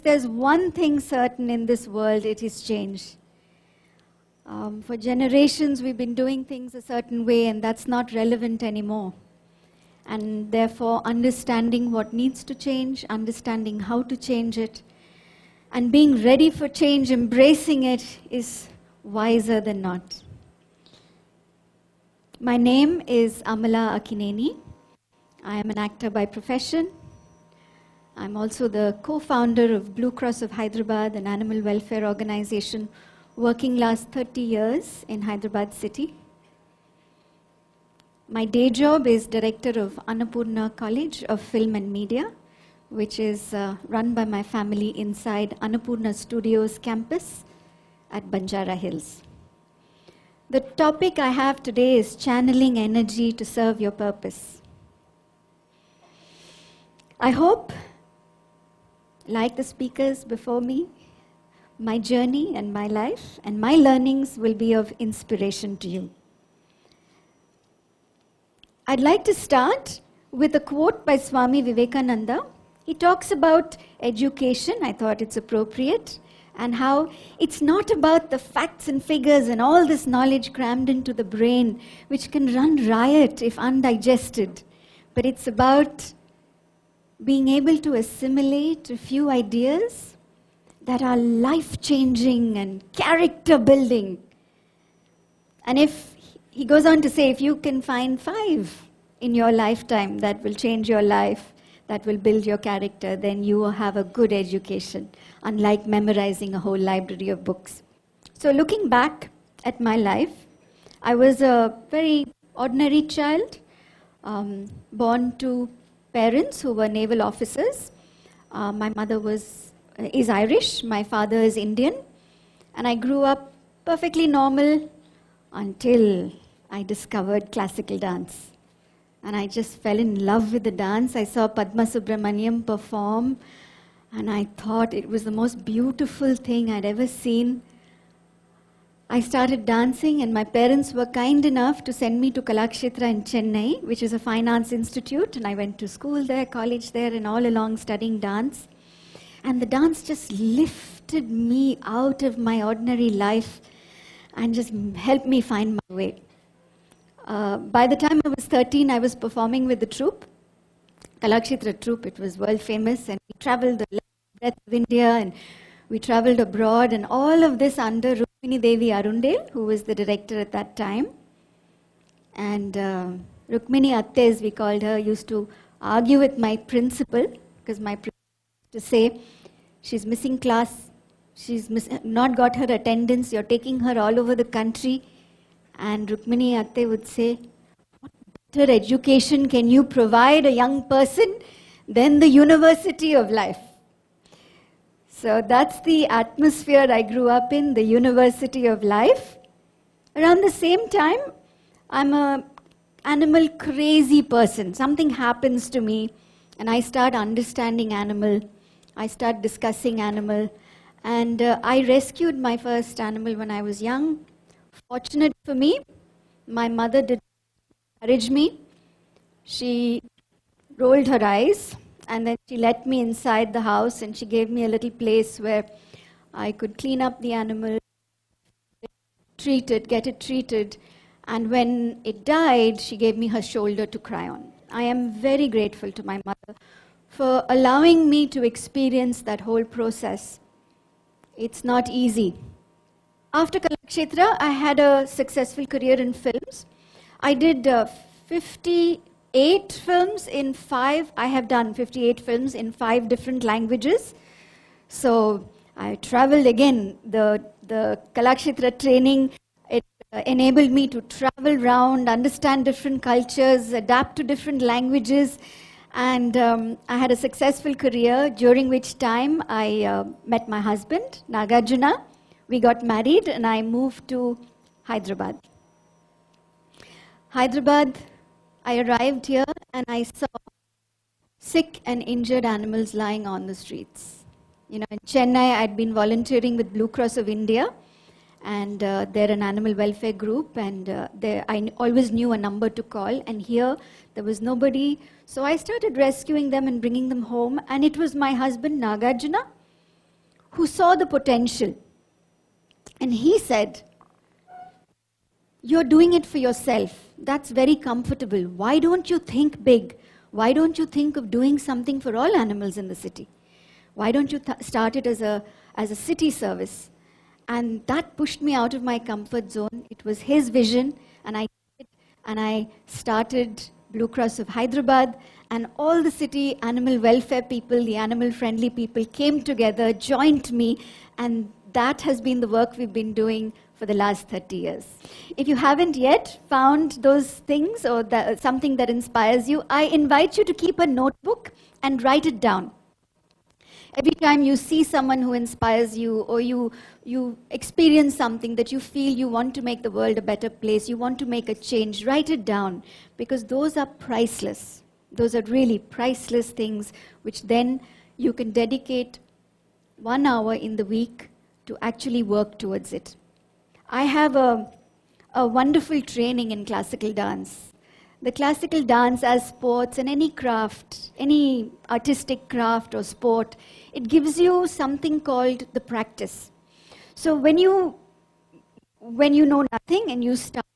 If there's one thing certain in this world, it is change. For generations, we've been doing things a certain way, and that's not relevant anymore. And therefore, understanding what needs to change, understanding how to change it, and being ready for change, embracing it, is wiser than not. My name is Amala Akkineni. I am an actor by profession. I'm also the co-founder of Blue Cross of Hyderabad, an animal welfare organization working last 30 years in Hyderabad city. My day job is director of Annapurna College of Film and Media, which is run by my family inside Annapurna Studios campus at Banjara Hills. The topic I have today is channeling energy to serve your purpose. I hope, like the speakers before me, my journey and my life and my learnings will be of inspiration to you. I'd like to start with a quote by Swami Vivekananda. He talks about education, I thought it's appropriate, and how it's not about the facts and figures and all this knowledge crammed into the brain, which can run riot if undigested, but it's about being able to assimilate a few ideas that are life-changing and character-building. And if he goes on to say, if you can find 5 in your lifetime that will change your life, that will build your character, then you will have a good education, unlike memorizing a whole library of books. So looking back at my life, I was a very ordinary child, born to parents who were naval officers. My mother is Irish, my father is Indian, and I grew up perfectly normal until I discovered classical dance. And I just fell in love with the dance. I saw Padma Subramaniam perform, and I thought it was the most beautiful thing I'd ever seen. I started dancing, and my parents were kind enough to send me to Kalakshetra in Chennai, which is a fine arts institute, and I went to school there, college there, and all along studying dance. And the dance just lifted me out of my ordinary life and just helped me find my way. By the time I was 13, I was performing with the troupe, Kalakshetra troupe. It was world famous, and we traveled the breadth of India, and we traveled abroad, and all of this under Rukmini Devi Arundale, who was the director at that time. And Rukmini Attes, we called her, used to argue with my principal, because my principal used to say, she's missing class, she's not got her attendance, you're taking her all over the country. And Rukmini Atte would say, what better education can you provide a young person than the university of life? So that's the atmosphere I grew up in, the university of life. Around the same time, I'm an animal crazy person. Something happens to me, and I start understanding animal. I start discussing animal. And I rescued my first animal when I was young. Fortunate for me, my mother did encourage me. She rolled her eyes, and then she let me inside the house, and she gave me a little place where I could clean up the animal, treat it, get it treated. And when it died, she gave me her shoulder to cry on. I am very grateful to my mother for allowing me to experience that whole process. It's not easy. After Kalakshetra, I had a successful career in films. I did 58 films in 5. I have done 58 films in 5 different languages. So I traveled again. The Kalakshetra training, it enabled me to travel around, understand different cultures, adapt to different languages. And I had a successful career, during which time I met my husband, Nagarjuna. We got married, and I moved to Hyderabad. I arrived here, and I saw sick and injured animals lying on the streets. You know, in Chennai, I'd been volunteering with Blue Cross of India, and they're an animal welfare group, and I always knew a number to call, and here there was nobody. So I started rescuing them and bringing them home, and it was my husband, Nagarjuna, who saw the potential. And he said, you're doing it for yourself. That's very comfortable. Why don't you think big? Why don't you think of doing something for all animals in the city? Why don't you start it as a city service? And that pushed me out of my comfort zone. It was his vision, and I started Blue Cross of Hyderabad, and all the city animal welfare people, the animal-friendly people came together, joined me, and that has been the work we've been doing for the last 30 years. If you haven't yet found those things or something that inspires you, I invite you to keep a notebook and write it down. Every time you see someone who inspires you, or you experience something that you feel you want to make the world a better place, you want to make a change, write it down, because those are priceless. Those are really priceless things, which then you can dedicate 1 hour in the week to actually work towards it. I have a wonderful training in classical dance. The classical dance, as sports and any craft, any artistic craft or sport, it gives you something called the practice. So when you know nothing and you start,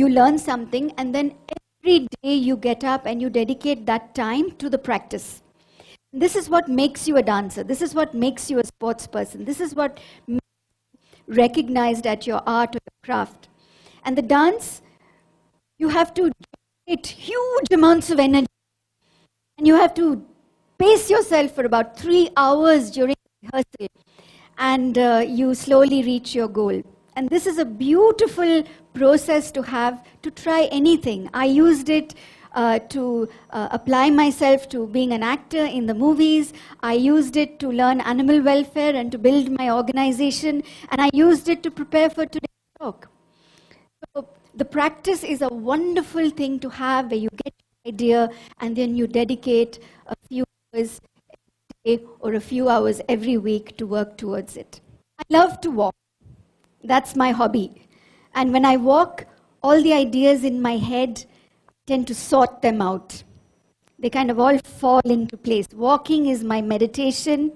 you learn something, and then every day you get up and you dedicate that time to the practice. This is what makes you a dancer. This is what makes you a sports person. This is what makes you recognized at your art or your craft. And the dance, you have to huge amounts of energy, and you have to pace yourself for about 3 hours during rehearsal, and you slowly reach your goal. And this is a beautiful process to have, to try anything. I used it to apply myself to being an actor in the movies. I used it to learn animal welfare and to build my organization, and I used it to prepare for today's talk. So, the practice is a wonderful thing to have, where you get your idea and then you dedicate a few hours every day or a few hours every week to work towards it. I love to walk. That's my hobby. And when I walk, all the ideas in my head, I tend to sort them out. They kind of all fall into place. Walking is my meditation.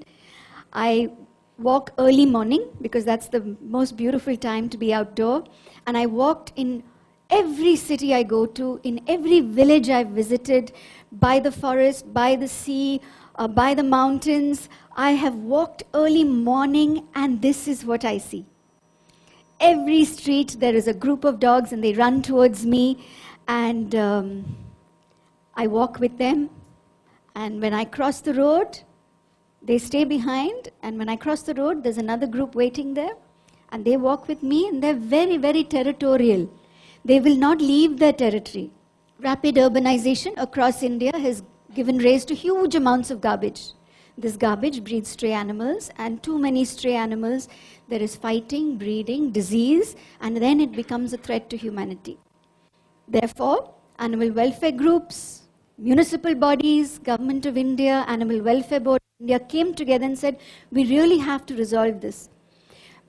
I walk early morning because that's the most beautiful time to be outdoor. And I walked in every city I go to, in every village I've visited, by the forest, by the sea, by the mountains. I have walked early morning, and this is what I see. Every street there is a group of dogs and they run towards me, and I walk with them. And when I cross the road, they stay behind, and when I cross the road, there's another group waiting there, and they walk with me, and they're very, very territorial. They will not leave their territory. Rapid urbanization across India has given rise to huge amounts of garbage. This garbage breeds stray animals, and too many stray animals, there is fighting, breeding, disease, and then it becomes a threat to humanity. Therefore, animal welfare groups, municipal bodies, Government of India, Animal Welfare Board of India came together and said, we really have to resolve this.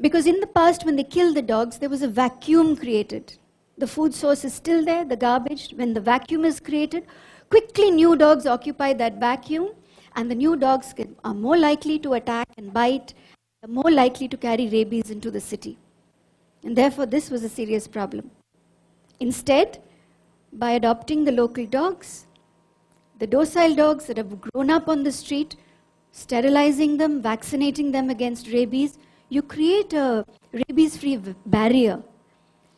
Because in the past, when they killed the dogs, there was a vacuum created. The food source is still there, the garbage. When the vacuum is created, quickly new dogs occupy that vacuum, and the new dogs are more likely to attack and bite, are more likely to carry rabies into the city. And therefore, this was a serious problem. Instead, by adopting the local dogs, the docile dogs that have grown up on the street, sterilizing them, vaccinating them against rabies, you create a rabies-free barrier.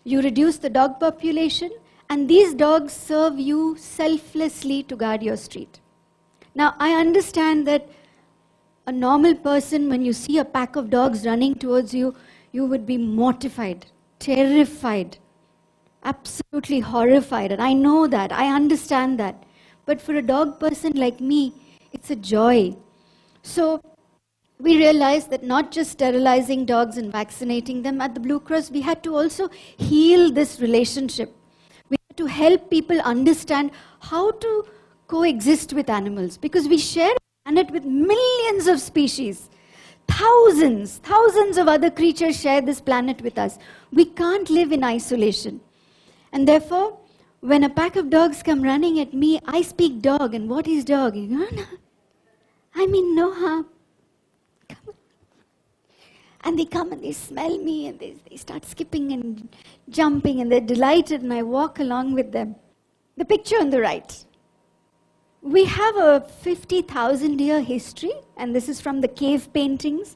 You reduce the dog population, and these dogs serve you selflessly to guard your street. Now, I understand that a normal person, when you see a pack of dogs running towards you, you would be mortified, terrified, absolutely horrified. And I know that, I understand that. But for a dog person like me, it's a joy. So, we realized that not just sterilizing dogs and vaccinating them at the Blue Cross, we had to also heal this relationship. We had to help people understand how to coexist with animals, because we share a planet with millions of species. Thousands of other creatures share this planet with us. We can't live in isolation. And therefore, when a pack of dogs come running at me, I speak dog, and what is dog? I mean no harm. Come on. And they come and they smell me and they start skipping and jumping and they're delighted and I walk along with them. The picture on the right. We have a 50,000-year history, and this is from the cave paintings.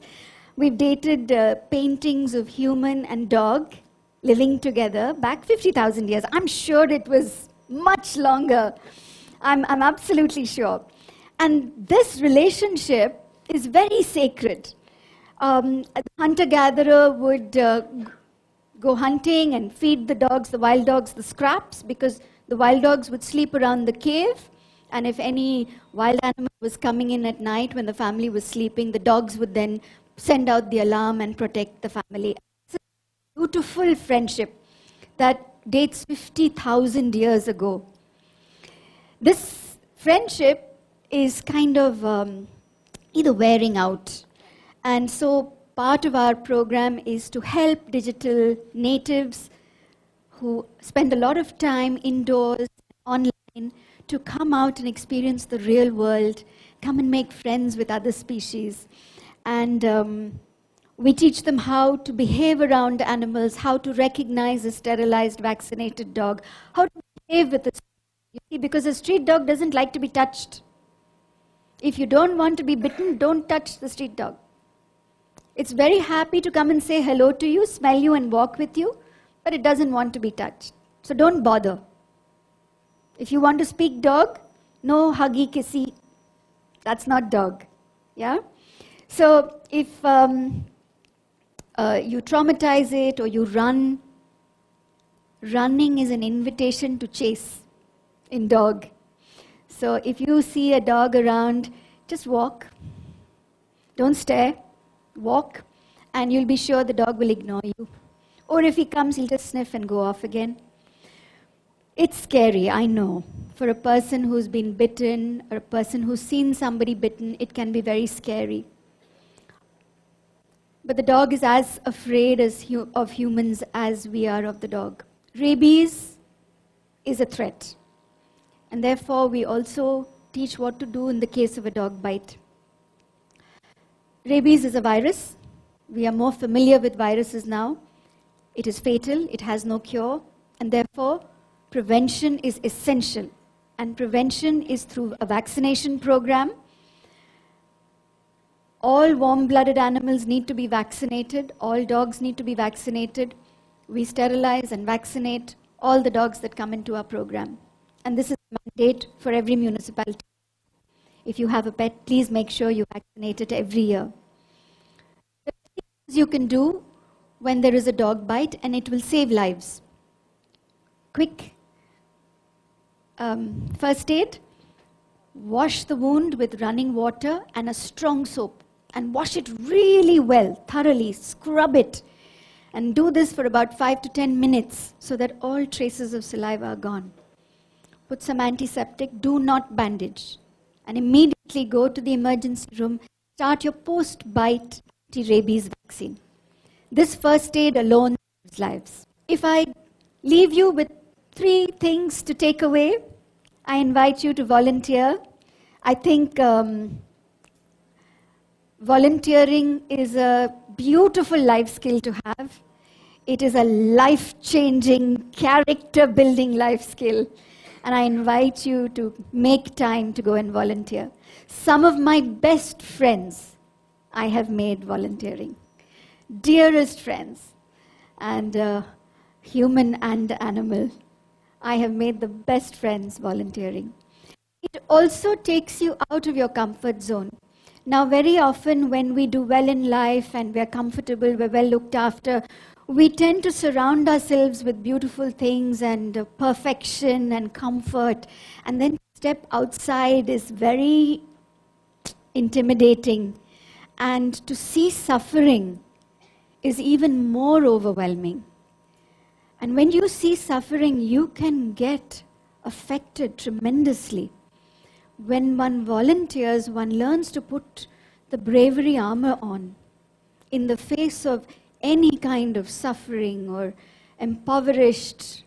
We've dated paintings of human and dog living together back 50,000 years. I'm sure it was much longer. I'm absolutely sure. And this relationship is very sacred. A hunter-gatherer would go hunting and feed the dogs, the wild dogs, the scraps, because the wild dogs would sleep around the cave, and if any wild animal was coming in at night when the family was sleeping, the dogs would then send out the alarm and protect the family. It's a beautiful friendship that dates 50,000 years ago. This friendship is kind of either wearing out. And so part of our program is to help digital natives who spend a lot of time indoors, online, to come out and experience the real world, come and make friends with other species. And we teach them how to behave around animals, how to recognize a sterilized, vaccinated dog, how to behave with a street dog, because a street dog doesn't like to be touched. If you don't want to be bitten, don't touch the street dog. It's very happy to come and say hello to you, smell you and walk with you, but it doesn't want to be touched. So don't bother. If you want to speak dog, no huggy kissy. That's not dog. Yeah? So if you traumatize it or you run, running is an invitation to chase in dog. So if you see a dog around, just walk. Don't stare. Walk, and you'll be sure the dog will ignore you. Or if he comes, he'll just sniff and go off again. It's scary, I know. For a person who's been bitten, or a person who's seen somebody bitten, it can be very scary. But the dog is as afraid of humans as we are of the dog. Rabies is a threat. And therefore, we also teach what to do in the case of a dog bite. Rabies is a virus. We are more familiar with viruses now. It is fatal, it has no cure, and therefore prevention is essential. And prevention is through a vaccination program. All warm-blooded animals need to be vaccinated. All dogs need to be vaccinated. We sterilize and vaccinate all the dogs that come into our program. And this is a mandate for every municipality. If you have a pet, please make sure you vaccinate it every year. There are things you can do when there is a dog bite, and it will save lives. Quick first aid, wash the wound with running water and a strong soap, and wash it really well, thoroughly, scrub it, and do this for about 5 to 10 minutes so that all traces of saliva are gone. Put some antiseptic, do not bandage. And immediately go to the emergency room, start your post-bite anti-rabies vaccine. This first aid alone saves lives. If I leave you with 3 things to take away, I invite you to volunteer. I think volunteering is a beautiful life skill to have. It is a life-changing, character-building life skill. And I invite you to make time to go and volunteer. Some of my best friends I have made volunteering. Dearest friends, and human and animal, I have made the best friends volunteering. It also takes you out of your comfort zone. Now, very often when we do well in life and we're comfortable, we're well looked after, we tend to surround ourselves with beautiful things and perfection and comfort, and then step outside is very intimidating, and to see suffering is even more overwhelming. And when you see suffering, you can get affected tremendously. When one volunteers, one learns to put the bravery armor on in the face of any kind of suffering or impoverished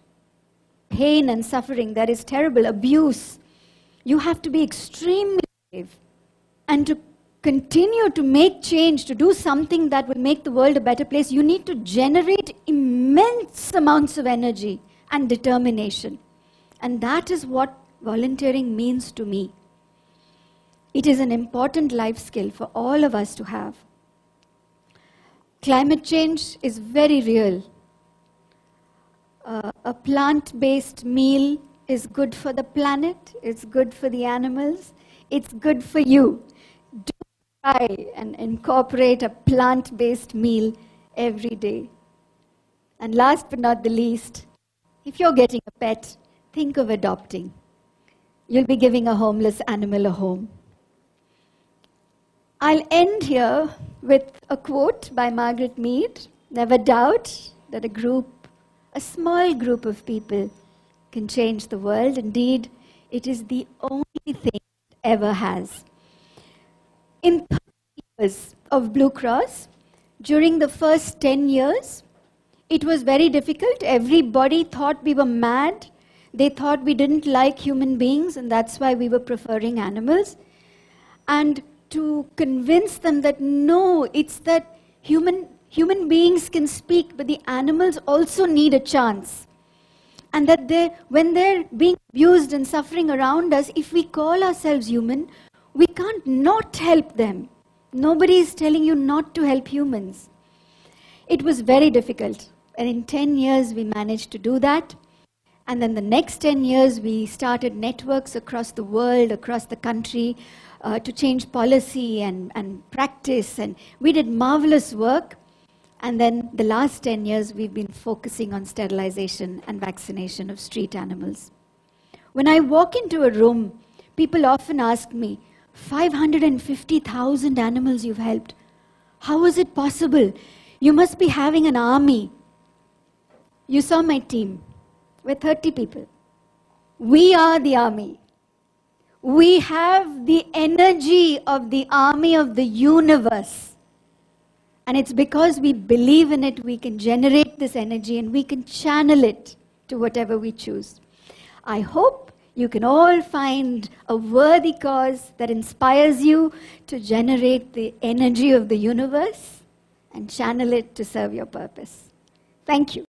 pain and suffering that is terrible, abuse. You have to be extremely brave and to continue to make change, to do something that will make the world a better place, you need to generate immense amounts of energy and determination. And that is what volunteering means to me. It is an important life skill for all of us to have. Climate change is very real. A plant-based meal is good for the planet, it's good for the animals, it's good for you. Do try and incorporate a plant-based meal every day. And last but not the least, if you're getting a pet, think of adopting. You'll be giving a homeless animal a home. I'll end here with a quote by Margaret Mead. Never doubt that a small group of people can change the world. Indeed, it is the only thing it ever has. In 30 years of Blue Cross, during the first 10 years, it was very difficult. Everybody thought we were mad. They thought we didn't like human beings, and that's why we were preferring animals. And to convince them that no, it's that human beings can speak, but the animals also need a chance. And that when they're being abused and suffering around us, if we call ourselves human, we can't not help them. Nobody is telling you not to help humans. It was very difficult. And in 10 years, we managed to do that. And then the next 10 years, we started networks across the world, across the country, to change policy and practice. And we did marvelous work. And then the last 10 years, we've been focusing on sterilization and vaccination of street animals. When I walk into a room, people often ask me, 550,000 animals you've helped. How is it possible? You must be having an army. You saw my team. We're 30 people. We are the army. We have the energy of the army of the universe. And it's because we believe in it, we can generate this energy and we can channel it to whatever we choose. I hope you can all find a worthy cause that inspires you to generate the energy of the universe and channel it to serve your purpose. Thank you.